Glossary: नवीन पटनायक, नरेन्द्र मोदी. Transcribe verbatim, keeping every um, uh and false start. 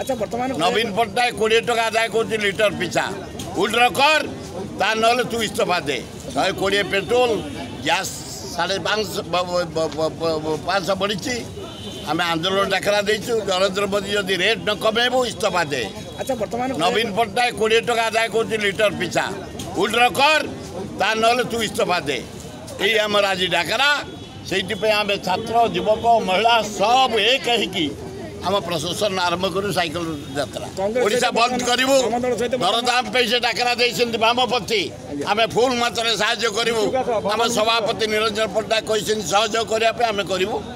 अच्छा बर्तमान नवीन पटनायक कोड़े टका आदाय कर लिटर पिछा उल्टा कर तू इस्तीफा दे कोड़े पेट्रोल गैस साढ़े पाँच पाँच बढ़ी आम आंदोलन डाकरा देचु नरेन्द्र मोदी जदि रेट न कमेबू इस्तीफा दे। अच्छा बर्तमान नवीन पटनायक कोड़े टका आदाय कर लिटर पिछा उल्टा कर तू इस्तीफा दे ये आम आज डाकरा से आम छात्र युवक महिला सब एक है आम प्रशासन आरंभ करूँ सैकल यात्रा बंद करूँ दरदाम से डाकरा देते वामपंथी आम फुल मात्र साहय करूँ आम सभापति नरेन्द्र पटनायक कहते सहयोग करने आम करूँ।